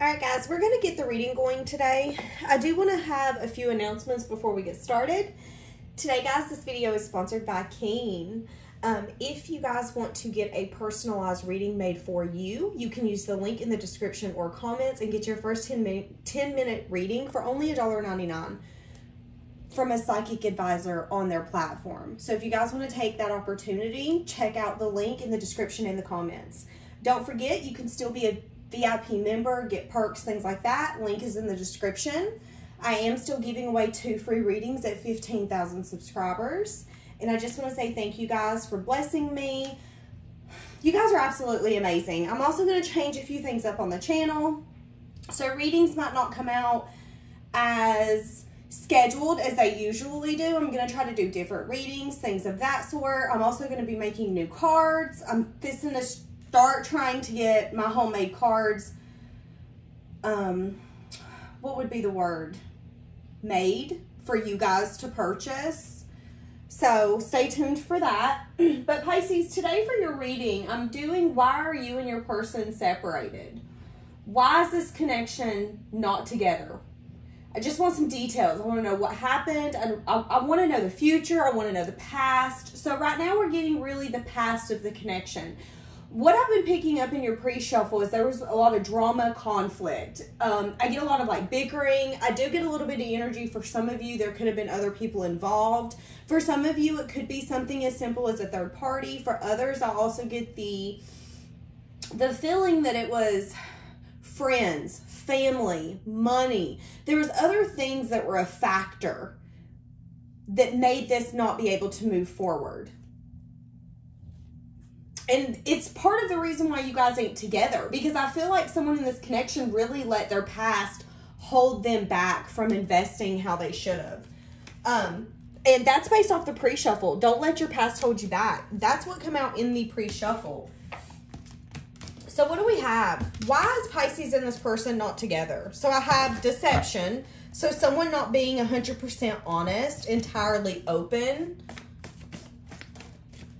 All right, guys, we're going to get the reading going today. I do want to have a few announcements before we get started. Today, guys, this video is sponsored by Keen. If you guys want to get a personalized reading made for you, you can use the link in the description or comments and get your first 10-minute reading for only $1.99 from a psychic advisor on their platform. So if you guys want to take that opportunity, check out the link in the description and the comments. Don't forget, you can still be a VIP member, get perks, things like that. Link is in the description. I am still giving away 2 free readings at 15,000 subscribers. And I just want to say thank you guys for blessing me. You guys are absolutely amazing. I'm also going to change a few things up on the channel. So readings might not come out as scheduled as they usually do. I'm going to try to do different readings, things of that sort. I'm also going to be making new cards. I'm fixing to start trying to get my homemade cards, what would be the word, made for you guys to purchase. So stay tuned for that. But Pisces, today for your reading, I'm doing why are you and your person separated? Why is this connection not together? I just want some details. I want to know what happened. I want to know the future. I want to know the past. So right now we're getting really the past of the connection. What I've been picking up in your pre-shuffle is there was a lot of drama, conflict. I get a lot of like bickering. I do get a little bit of energy. For some of you, there could have been other people involved. For some of you, it could be something as simple as a third party. For others, I also get the feeling that it was friends, family, money. There was other things that were a factor that made this not be able to move forward. And it's part of the reason why you guys ain't together, because I feel like someone in this connection really let their past hold them back from investing how they should have. And that's based off the pre-shuffle. Don't let your past hold you back. That's what come out in the pre-shuffle. So what do we have? Why is Pisces and this person not together? So I have deception. So someone not being 100% honest, entirely open,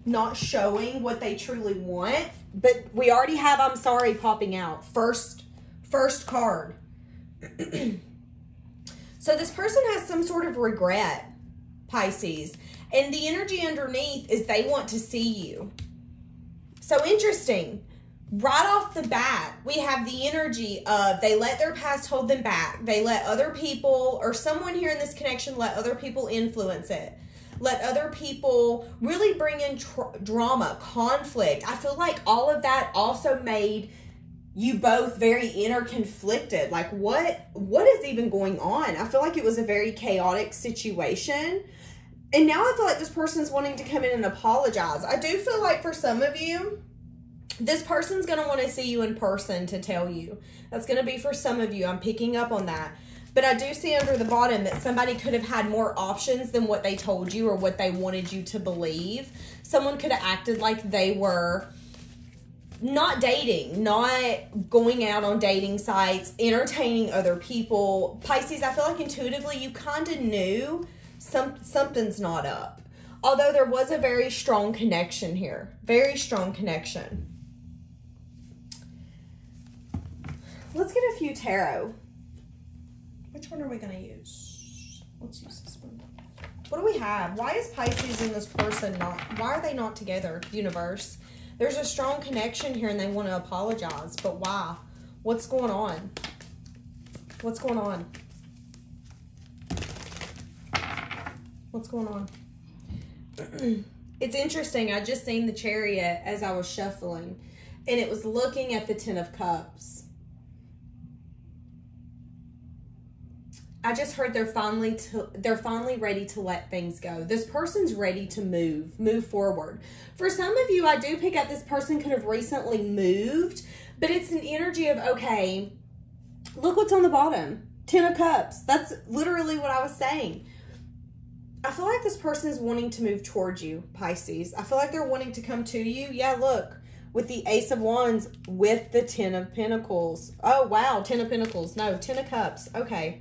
not showing what they truly want. But we already have I'm sorry popping out. First card. So this person has some sort of regret, Pisces. And the energy underneath is they want to see you. So interesting. Right off the bat, we have the energy of they let their past hold them back. They let other people, or someone here in this connection, let other people influence it. Let other people really bring in drama, conflict. I feel like all of that also made you both very interconflicted. Like, what is even going on? I feel like it was a very chaotic situation. And now I feel like this person's wanting to come in and apologize. I do feel like for some of you, this person's going to want to see you in person to tell you. That's going to be for some of you. I'm picking up on that. But I do see under the bottom that somebody could have had more options than what they told you or what they wanted you to believe. Someone could have acted like they were not dating, not going out on dating sites, entertaining other people. Pisces, I feel like intuitively you kind of knew something's not up. Although there was a very strong connection here. Very strong connection. Let's get a few tarot. Which one are we going to use? Let's use this one. What do we have? Why is Pisces and this person not, why are they not together, universe? There's a strong connection here and they want to apologize, but why? What's going on? What's going on? What's going on? It's interesting. I just seen the Chariot as I was shuffling and it was looking at the 10 of Cups. I just heard they're finally ready to let things go. This person's ready to move forward. For some of you, I do pick up this person could have recently moved, but it's an energy of, okay, look what's on the bottom. 10 of Cups. That's literally what I was saying. I feel like this person is wanting to move towards you, Pisces. I feel like they're wanting to come to you. Yeah, look, with the Ace of Wands, with the 10 of Pentacles. Oh, wow, 10 of Pentacles. No, 10 of Cups. Okay.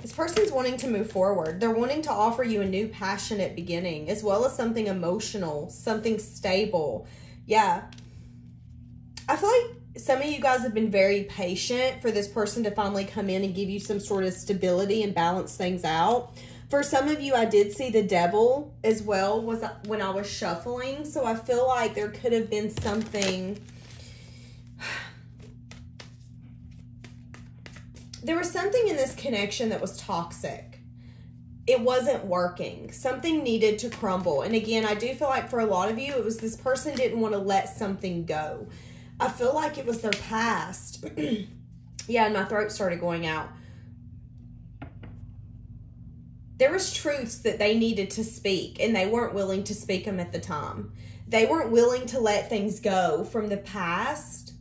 This person's wanting to move forward. They're wanting to offer you a new passionate beginning, as well as something emotional, something stable. Yeah. I feel like some of you guys have been very patient for this person to finally come in and give you some sort of stability and balance things out. For some of you, I did see the devil as well was when I was shuffling. So I feel like there could have been something. There was something in this connection that was toxic. It wasn't working. Something needed to crumble. And again, I do feel like for a lot of you, it was this person didn't want to let something go. I feel like it was their past. Yeah, and my throat started going out. There was truths that they needed to speak, and they weren't willing to speak them at the time. They weren't willing to let things go from the past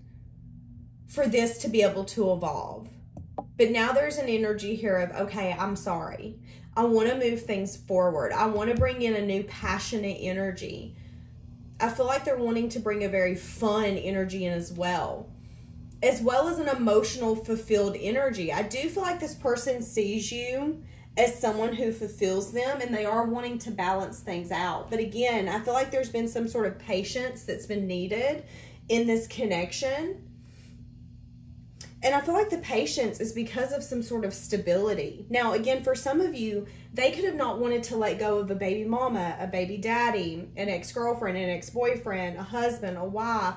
for this to be able to evolve. But now there's an energy here of, okay, I'm sorry. I want to move things forward. I want to bring in a new passionate energy. I feel like they're wanting to bring a very fun energy in as well as an emotional, fulfilled energy. I do feel like this person sees you as someone who fulfills them, and they are wanting to balance things out. But again, I feel like there's been some sort of patience that's been needed in this connection. And I feel like the patience is because of some sort of stability. Now, again, for some of you, they could have not wanted to let go of a baby mama, a baby daddy, an ex-girlfriend, an ex-boyfriend, a husband, a wife.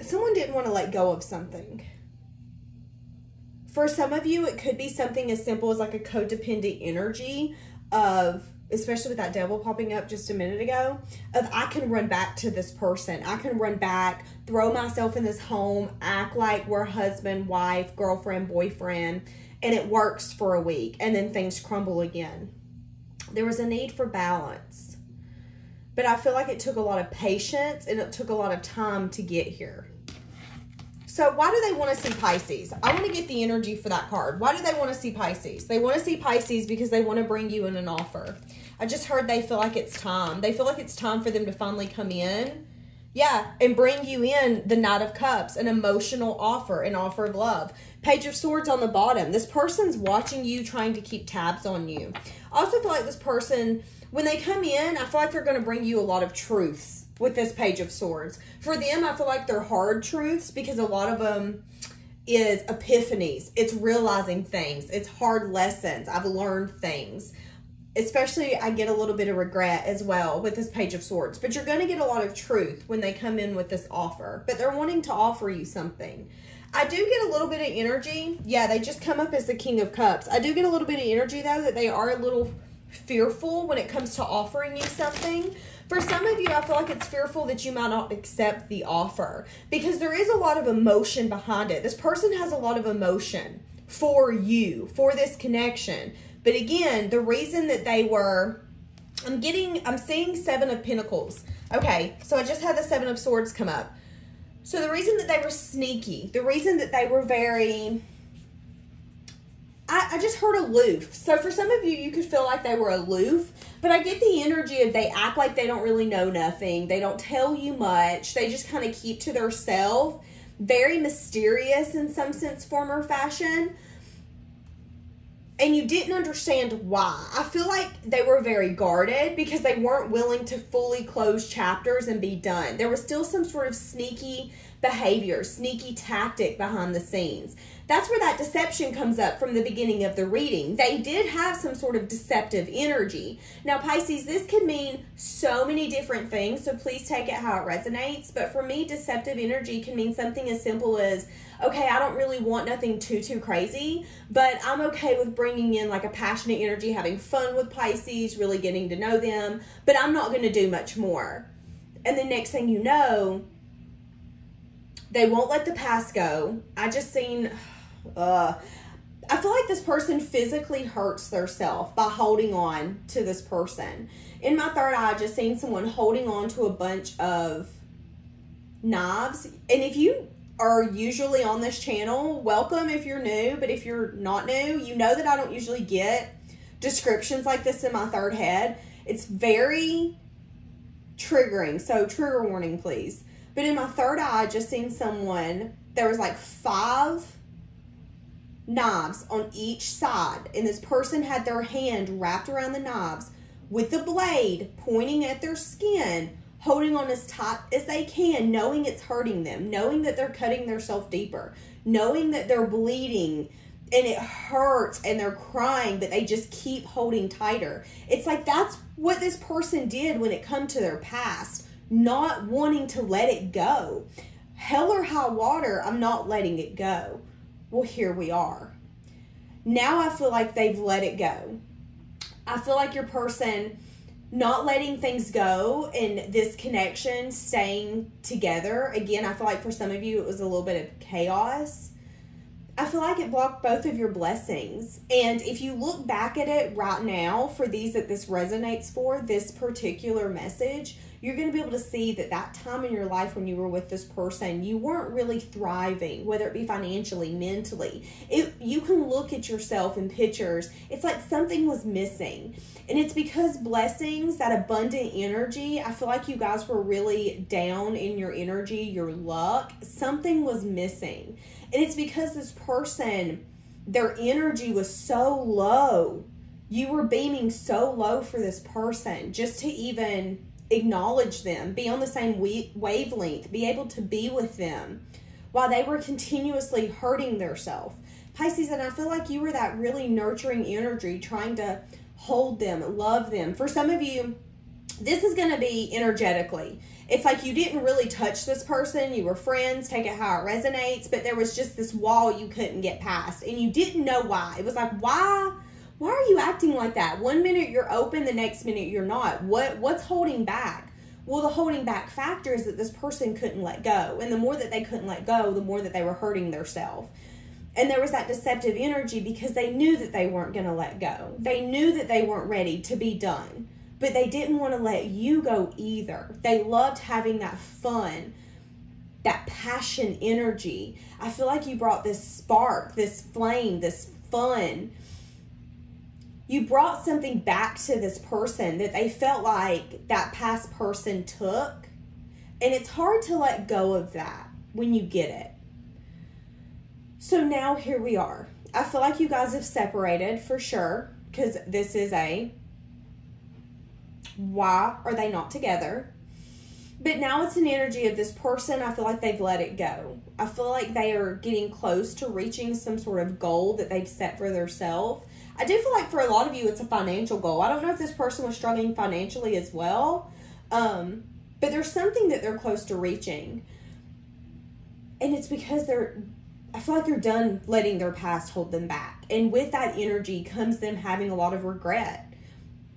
Someone didn't want to let go of something. For some of you, it could be something as simple as like a codependent energy of, especially with that devil popping up just a minute ago, of I can run back to this person. I can run back, throw myself in this home, act like we're husband, wife, girlfriend, boyfriend, and it works for a week, and then things crumble again. There was a need for balance, but I feel like it took a lot of patience and it took a lot of time to get here. So why do they want to see Pisces? I want to get the energy for that card. Why do they want to see Pisces? They want to see Pisces because they want to bring you in an offer. I just heard they feel like it's time. They feel like it's time for them to finally come in. Yeah, and bring you in the Knight of Cups, an emotional offer, an offer of love. Page of Swords on the bottom. This person's watching you, trying to keep tabs on you. I also feel like this person, when they come in, I feel like they're going to bring you a lot of truths with this Page of Swords. For them, I feel like they're hard truths because a lot of them is epiphanies. It's realizing things. It's hard lessons. I've learned things. Especially, I get a little bit of regret as well with this Page of Swords. But you're going to get a lot of truth when they come in with this offer. But they're wanting to offer you something. I do get a little bit of energy. Yeah, they just come up as the King of Cups. I do get a little bit of energy, though, that they are a little fearful when it comes to offering you something. For some of you, I feel like it's fearful that you might not accept the offer. Because there is a lot of emotion behind it. This person has a lot of emotion for you, for this connection. But again, the reason that they were, I'm seeing Seven of Pentacles. Okay, so I just had the Seven of Swords come up. So the reason that they were sneaky, the reason that they were very, I just heard aloof. So for some of you, you could feel like they were aloof, but I get the energy of they act like they don't really know nothing. They don't tell you much. They just kind of keep to themselves. Very mysterious in some sense, form, or fashion. And you didn't understand why. I feel like they were very guarded because they weren't willing to fully close chapters and be done. There was still some sort of sneaky behavior, sneaky tactic behind the scenes. That's where that deception comes up from the beginning of the reading. They did have some sort of deceptive energy. Now, Pisces, this could mean so many different things, so please take it how it resonates. But for me, deceptive energy can mean something as simple as, okay, I don't really want nothing too crazy, but I'm okay with bringing in like a passionate energy, having fun with Pisces, really getting to know them, but I'm not going to do much more. And the next thing you know, they won't let the past go. I just seen, I feel like this person physically hurts themselves by holding on to this person. In my third eye, I just seen someone holding on to a bunch of knives. And if you are usually on this channel, welcome if you're new, but if you're not new, you know that I don't usually get descriptions like this in my third head. It's very triggering, so trigger warning, please. But in my third eye, I just seen someone, there was like 5 knives on each side. And this person had their hand wrapped around the knives with the blade pointing at their skin, holding on as tight as they can, knowing it's hurting them, knowing that they're cutting themselves deeper, knowing that they're bleeding and it hurts and they're crying, but they just keep holding tighter. It's like that's what this person did when it come to their past, not wanting to let it go. Hell or high water, I'm not letting it go. Well, here we are. Now I feel like they've let it go. I feel like your person not letting things go in this connection, staying together. Again, I feel like for some of you, it was a little bit of chaos. I feel like it blocked both of your blessings. And if you look back at it right now, for these that this resonates for, this particular message, you're going to be able to see that that time in your life when you were with this person, you weren't really thriving, whether it be financially, mentally. You can look at yourself in pictures. It's like something was missing. And it's because blessings, that abundant energy, I feel like you guys were really down in your energy, your luck. Something was missing. And it's because this person, their energy was so low. You were beaming so low for this person just to even acknowledge them, be on the same wavelength, be able to be with them while they were continuously hurting themselves. Pisces, and I feel like you were that really nurturing energy, trying to hold them, love them. For some of you, this is going to be energetically. It's like you didn't really touch this person. You were friends, take it how it resonates, but there was just this wall you couldn't get past, and you didn't know why. It was like, why are you acting like that? One minute you're open, the next minute you're not. What's holding back? Well, the holding back factor is that this person couldn't let go. And the more that they couldn't let go, the more that they were hurting themselves. And there was that deceptive energy because they knew that they weren't going to let go. They knew that they weren't ready to be done. But they didn't want to let you go either. They loved having that fun, that passion energy. I feel like you brought this spark, this flame, this fun. You brought something back to this person that they felt like that past person took. And it's hard to let go of that when you get it. So now here we are. I feel like you guys have separated for sure, because this is a why are they not together? But now it's an energy of this person. I feel like they've let it go. I feel like they are getting close to reaching some sort of goal that they've set for themselves. I do feel like for a lot of you, it's a financial goal. I don't know if this person was struggling financially as well, but there's something that they're close to reaching. And it's because I feel like they're done letting their past hold them back. And with that energy comes them having a lot of regret,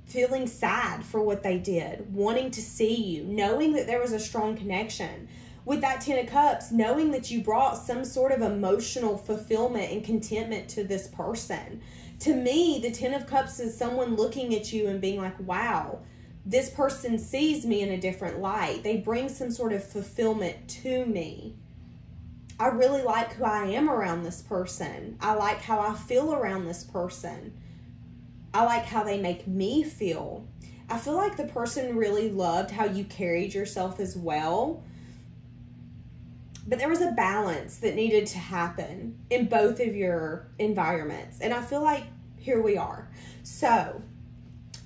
feeling sad for what they did, wanting to see you, knowing that there was a strong connection. With that 10 of Cups, knowing that you brought some sort of emotional fulfillment and contentment to this person. To me, the 10 of Cups is someone looking at you and being like, wow, this person sees me in a different light. They bring some sort of fulfillment to me. I really like who I am around this person. I like how I feel around this person. I like how they make me feel. I feel like the person really loved how you carried yourself as well. But there was a balance that needed to happen in both of your environments. And I feel like here we are. So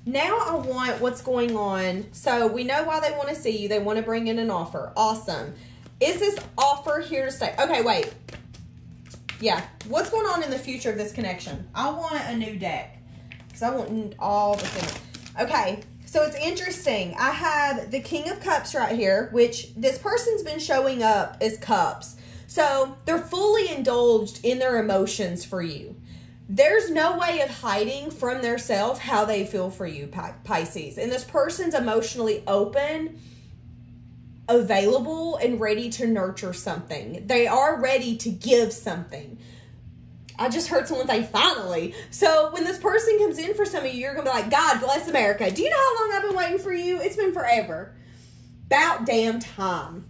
now I want what's going on. So we know why they want to see you. They want to bring in an offer. Awesome. Is this offer here to stay? Okay, wait. Yeah. What's going on in the future of this connection? I want a new deck because I want all the things. Okay. So it's interesting. I have the King of Cups right here, which this person's been showing up as cups. So they're fully indulged in their emotions for you. There's no way of hiding from their self how they feel for you, Pisces. And this person's emotionally open, available, and ready to nurture something. They are ready to give something. I just heard someone say, finally. So when this person comes in for some of you, you're going to be like, God bless America. Do you know how long I've been waiting for you? It's been forever. About damn time.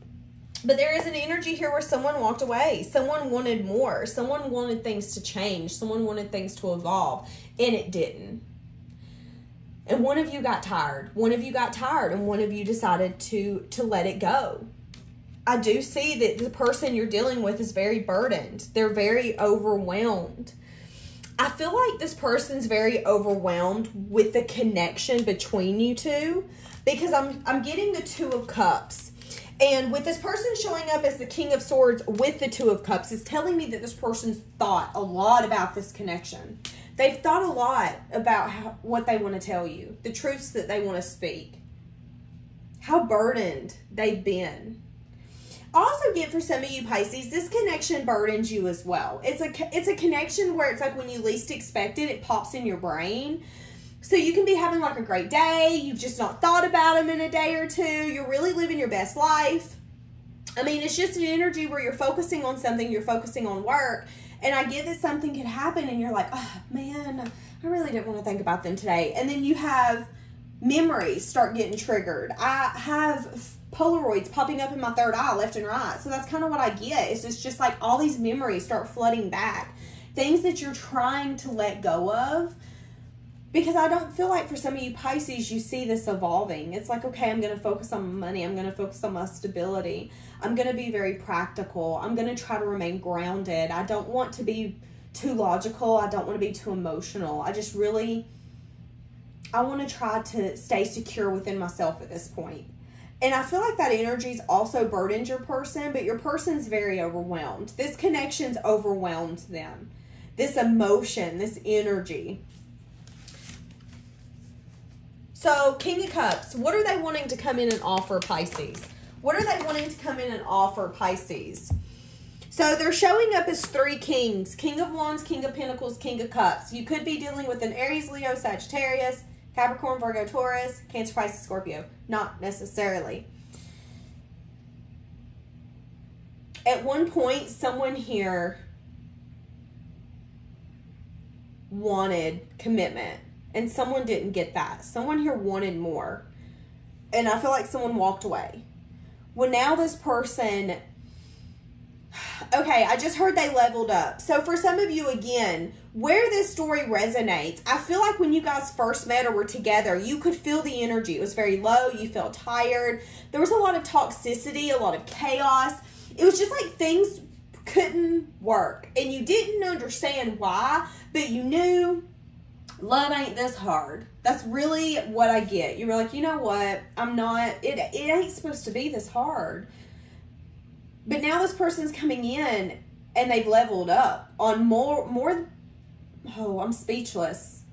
But there is an energy here where someone walked away. Someone wanted more. Someone wanted things to change. Someone wanted things to evolve. And it didn't. And one of you got tired. One of you got tired. And one of you decided to let it go. I do see that the person you're dealing with is very burdened. They're very overwhelmed. I feel like this person's very overwhelmed with the connection between you two. because I'm getting the Two of Cups. And with this person showing up as the King of Swords with the Two of Cups, is telling me that this person's thought a lot about this connection. They've thought a lot about what they want to tell you, the truths that they want to speak, how burdened they've been. Also get for some of you Pisces, this connection burdens you as well. It's a connection where it's like when you least expect it, it pops in your brain. So you can be having like a great day. You've just not thought about them in a day or two. You're really living your best life. I mean, it's just an energy where you're focusing on something, you're focusing on work. And I get that something could happen and you're like, oh man, I really didn't want to think about them today. And then you have memories start getting triggered. I have Polaroids popping up in my third eye left and right. So that's kind of what I get. It's just like all these memories start flooding back. Things that you're trying to let go of. Because I don't feel like for some of you Pisces, you see this evolving. It's like, okay, I'm going to focus on my money. I'm going to focus on my stability. I'm going to be very practical. I'm going to try to remain grounded. I don't want to be too logical. I don't want to be too emotional. I just really, I want to try to stay secure within myself at this point. And I feel like that energy's also burdened your person, but your person's very overwhelmed. This connection's overwhelmed them. This emotion, this energy. So, King of Cups, what are they wanting to come in and offer Pisces? What are they wanting to come in and offer Pisces? So, they're showing up as three kings. King of Wands, King of Pentacles, King of Cups. You could be dealing with an Aries, Leo, Sagittarius, Capricorn, Virgo, Taurus, Cancer, Pisces, Scorpio. Not necessarily. At one point, someone here wanted commitment. And someone didn't get that. Someone here wanted more. And I feel like someone walked away. Well, now this person... Okay, I just heard they leveled up. So for some of you, again, where this story resonates, I feel like when you guys first met or were together, you could feel the energy. It was very low. You felt tired. There was a lot of toxicity, a lot of chaos. It was just like things couldn't work. And you didn't understand why, but you knew... Love ain't this hard. That's really what I get. You were like, you know what? I'm not, it ain't supposed to be this hard. But now this person's coming in and they've leveled up on more. Oh, I'm speechless.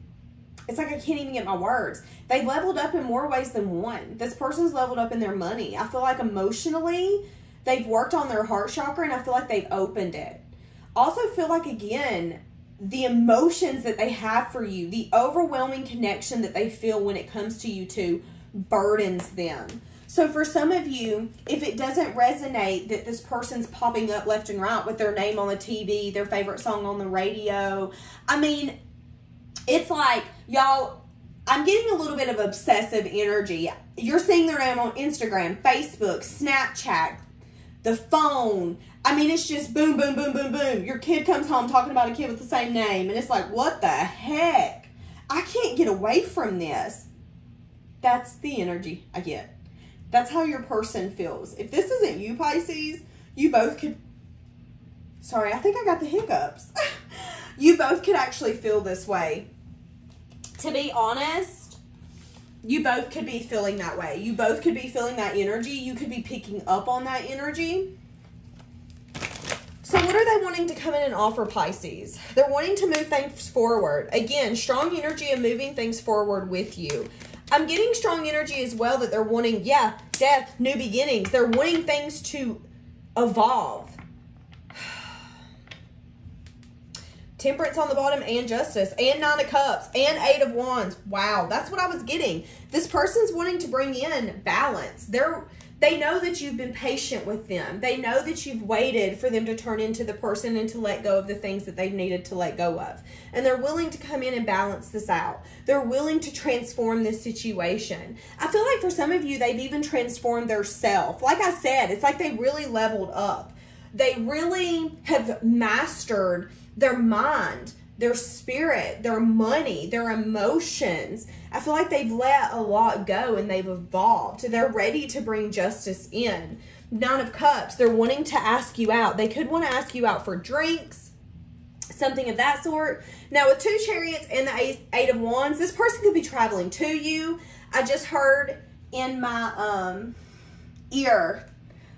It's like I can't even get my words. They've leveled up in more ways than one. This person's leveled up in their money. I feel like emotionally, they've worked on their heart chakra and I feel like they've opened it. Also feel like, again, the emotions that they have for you, the overwhelming connection that they feel when it comes to you two burdens them. So for some of you, if it doesn't resonate that this person's popping up left and right with their name on the TV, their favorite song on the radio, I mean, it's like, y'all, I'm getting a little bit of obsessive energy. You're seeing their name on Instagram, Facebook, Snapchat, the phone. I mean, it's just boom, boom, boom, boom, boom. Your kid comes home talking about a kid with the same name. And it's like, what the heck? I can't get away from this. That's the energy I get. That's how your person feels. If this isn't you, Pisces, you both could... Sorry, I think I got the hiccups. You both could actually feel this way. To be honest, you both could be feeling that way. You both could be feeling that energy. You could be picking up on that energy. So what are they wanting to come in and offer Pisces? They're wanting to move things forward. Again, strong energy and moving things forward with you. I'm getting strong energy as well that they're wanting, yeah, death, new beginnings. They're wanting things to evolve. Temperance on the bottom and Justice and Nine of Cups and Eight of Wands. Wow, that's what I was getting. This person's wanting to bring in balance. They know that you've been patient with them. They know that you've waited for them to turn into the person and to let go of the things that they've needed to let go of. And they're willing to come in and balance this out. They're willing to transform this situation. I feel like for some of you, they've even transformed their self. Like I said, it's like they really leveled up. They really have mastered their mind, their spirit, their money, their emotions. I feel like they've let a lot go and they've evolved. They're ready to bring justice in. Nine of Cups, they're wanting to ask you out. They could want to ask you out for drinks, something of that sort. Now, with Two Chariots and the Eight of Wands, this person could be traveling to you. I just heard in my ear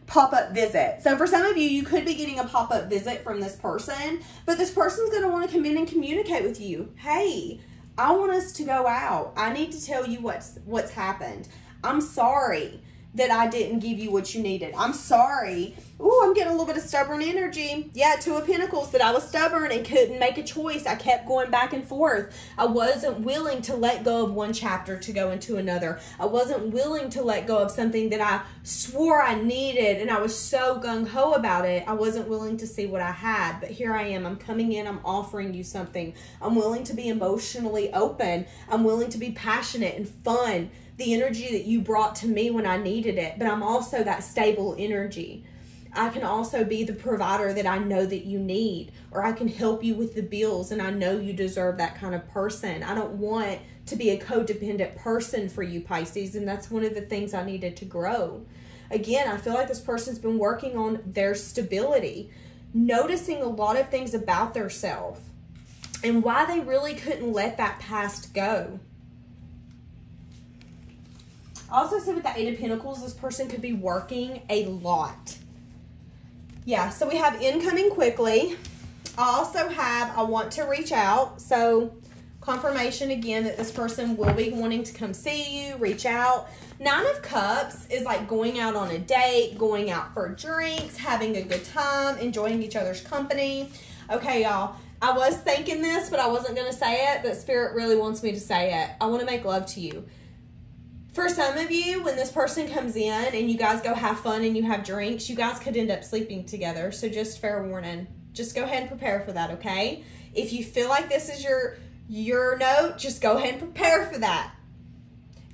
pop-up visit. So for some of you, you could be getting a pop-up visit from this person, but this person's going to want to come in and communicate with you. Hey, I want us to go out. I need to tell you what's happened. I'm sorry that I didn't give you what you needed. I'm sorry. Ooh, I'm getting a little bit of stubborn energy. Yeah, Two of Pentacles, that I was stubborn and couldn't make a choice. I kept going back and forth. I wasn't willing to let go of one chapter to go into another. I wasn't willing to let go of something that I swore I needed, and I was so gung-ho about it. I wasn't willing to see what I had, but here I am. I'm coming in. I'm offering you something. I'm willing to be emotionally open. I'm willing to be passionate and fun. The energy that you brought to me when I needed it, but I'm also that stable energy. I can also be the provider that I know that you need, or I can help you with the bills, and I know you deserve that kind of person. I don't want to be a codependent person for you, Pisces, and that's one of the things I needed to grow. Again, I feel like this person's been working on their stability, noticing a lot of things about themselves and why they really couldn't let that past go. Also said with the Eight of Pentacles, this person could be working a lot. Yeah, so we have incoming quickly. I also have I want to reach out. So confirmation again that this person will be wanting to come see you, reach out. Nine of Cups is like going out on a date, going out for drinks, having a good time, enjoying each other's company. Okay, y'all. I was thinking this, but I wasn't going to say it, but Spirit really wants me to say it. I want to make love to you. For some of you, when this person comes in and you guys go have fun and you have drinks, you guys could end up sleeping together. So just fair warning. Just go ahead and prepare for that, okay? If you feel like this is your note, just go ahead and prepare for that.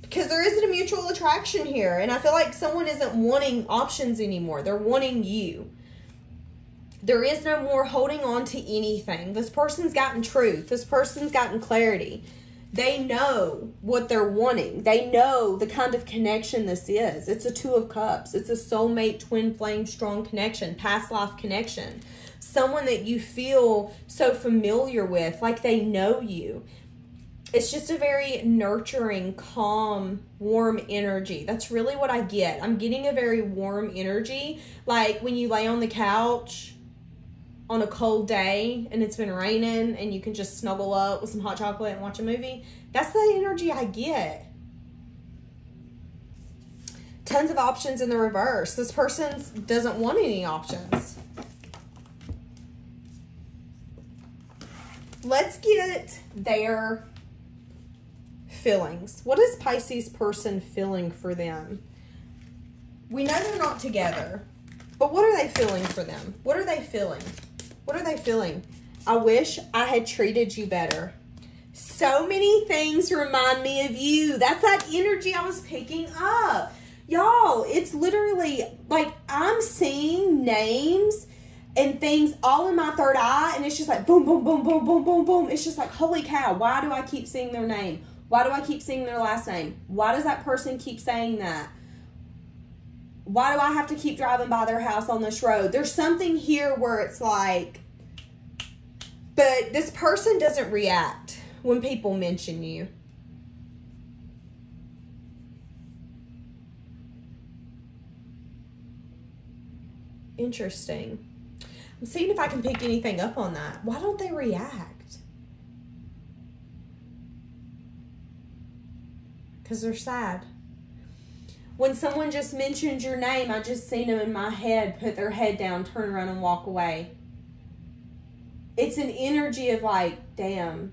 Because there isn't a mutual attraction here. And I feel like someone isn't wanting options anymore. They're wanting you. There is no more holding on to anything. This person's gotten truth. This person's gotten clarity. They know what they're wanting. They know the kind of connection this is. It's a Two of Cups. It's a soulmate, twin flame, strong connection, past life connection. Someone that you feel so familiar with, like they know you. It's just a very nurturing, calm, warm energy. That's really what I get. I'm getting a very warm energy. Like when you lay on the couch on a cold day and it's been raining and you can just snuggle up with some hot chocolate and watch a movie. That's the energy I get. Tons of options in the reverse. This person doesn't want any options. Let's get their feelings. What is Pisces person feeling for them? We know they're not together, but what are they feeling for them? What are they feeling? What are they feeling? I wish I had treated you better. So many things remind me of you. That's that energy I was picking up. Y'all, it's literally like I'm seeing names and things all in my third eye. And it's just like boom, boom, boom, boom, boom, boom, boom. It's just like, holy cow, why do I keep seeing their name? Why do I keep seeing their last name? Why does that person keep saying that? Why do I have to keep driving by their house on this road? There's something here where it's like, but this person doesn't react when people mention you. Interesting. I'm seeing if I can pick anything up on that. Why don't they react? Because they're sad. When someone just mentioned your name, I just seen them in my head, put their head down, turn around and walk away. It's an energy of like, damn.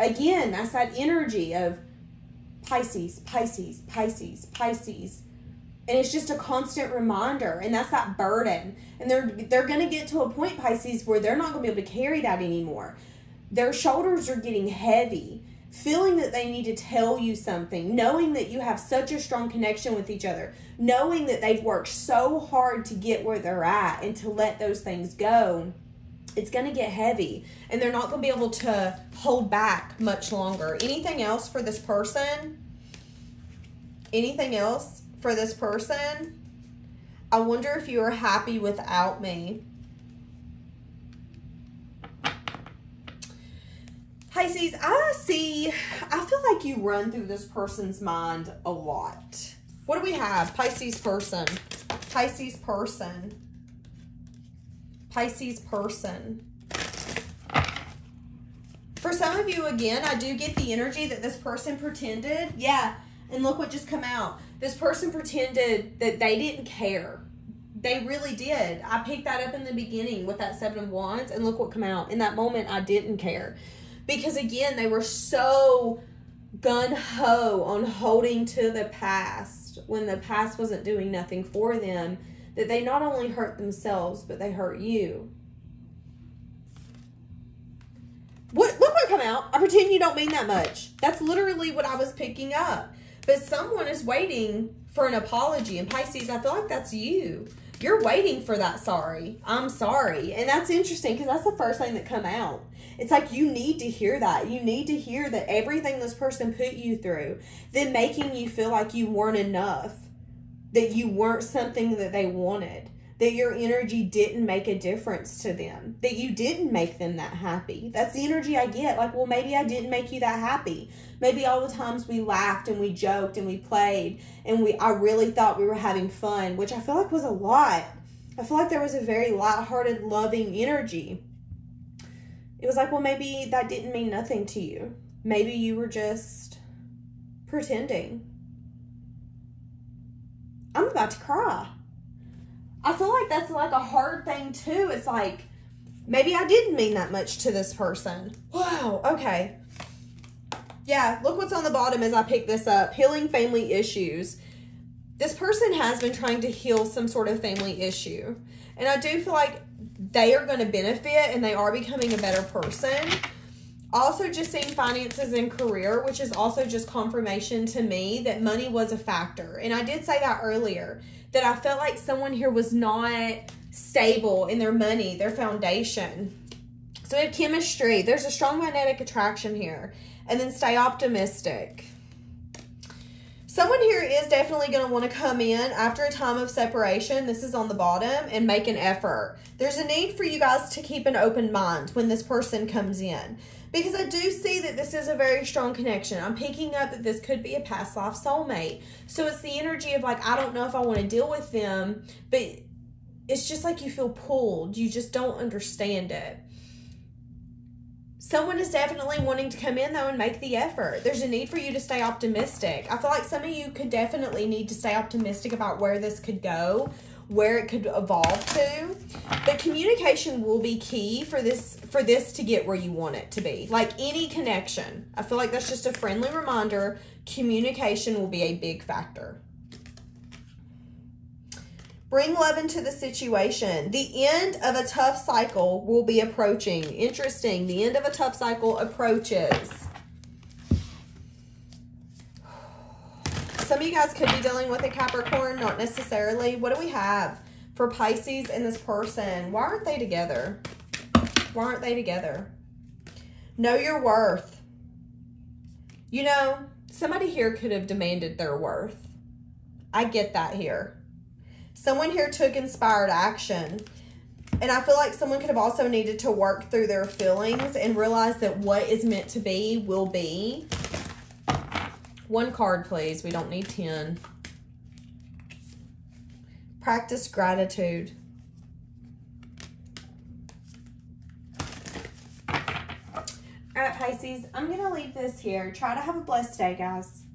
Again, that's that energy of Pisces, Pisces, Pisces, Pisces. And it's just a constant reminder. And that's that burden. And they're going to get to a point, Pisces, where they're not going to be able to carry that anymore. Their shoulders are getting heavy. Feeling that they need to tell you something, knowing that you have such a strong connection with each other, knowing that they've worked so hard to get where they're at and to let those things go, it's going to get heavy and they're not going to be able to hold back much longer. Anything else for this person? Anything else for this person? I wonder if you are happy without me. Pisces, I feel like you run through this person's mind a lot. What do we have? Pisces person. Pisces person. Pisces person. For some of you, again, I do get the energy that this person pretended. Yeah, and look what just come out. This person pretended that they didn't care. They really did. I picked that up in the beginning with that 7 of Wands, and look what came out. In that moment, I didn't care. Because, again, they were so gung-ho on holding to the past when the past wasn't doing nothing for them, that they not only hurt themselves, but they hurt you. Look what come out. I pretend you don't mean that much. That's literally what I was picking up. But someone is waiting for an apology. And Pisces, I feel like that's you. You're waiting for that sorry. I'm sorry. And that's interesting because that's the first thing that come out. It's like you need to hear that. You need to hear that everything this person put you through, then making you feel like you weren't enough, that you weren't something that they wanted, that your energy didn't make a difference to them, that you didn't make them that happy. That's the energy I get. Like, well, maybe I didn't make you that happy. Maybe all the times we laughed and we joked and we played and I really thought we were having fun, which I feel like was a lot. I feel like there was a very lighthearted, loving energy. It was like, well, maybe that didn't mean nothing to you. Maybe you were just pretending. I'm about to cry. I feel like that's like a hard thing too. It's like, maybe I didn't mean that much to this person. Wow, okay. Yeah, look what's on the bottom as I pick this up. Healing family issues. This person has been trying to heal some sort of family issue. And I do feel like they are going to benefit and they are becoming a better person. Also just seeing finances and career, which is also just confirmation to me that money was a factor. And I did say that earlier, that I felt like someone here was not stable in their money, their foundation. So we have chemistry. There's a strong magnetic attraction here. And then stay optimistic. Someone here is definitely going to want to come in after a time of separation. This is on the bottom, and make an effort. There's a need for you guys to keep an open mind when this person comes in, because I do see that this is a very strong connection. I'm picking up that this could be a past life soulmate. So it's the energy of like, I don't know if I want to deal with them, but it's just like you feel pulled. You just don't understand it. Someone is definitely wanting to come in, though, and make the effort. There's a need for you to stay optimistic. I feel like some of you could definitely need to stay optimistic about where this could go, where it could evolve to. But communication will be key for this to get where you want it to be. Like any connection, I feel like that's just a friendly reminder. Communication will be a big factor. Bring love into the situation. The end of a tough cycle will be approaching. Interesting. The end of a tough cycle approaches. Some of you guys could be dealing with a Capricorn, not necessarily. What do we have for Pisces and this person? Why aren't they together? Why aren't they together? Know your worth. You know, somebody here could have demanded their worth. I get that here. Someone here took inspired action. And I feel like someone could have also needed to work through their feelings and realize that what is meant to be will be. One card, please. We don't need 10. Practice gratitude. All right, Pisces. I'm going to leave this here. Try to have a blessed day, guys.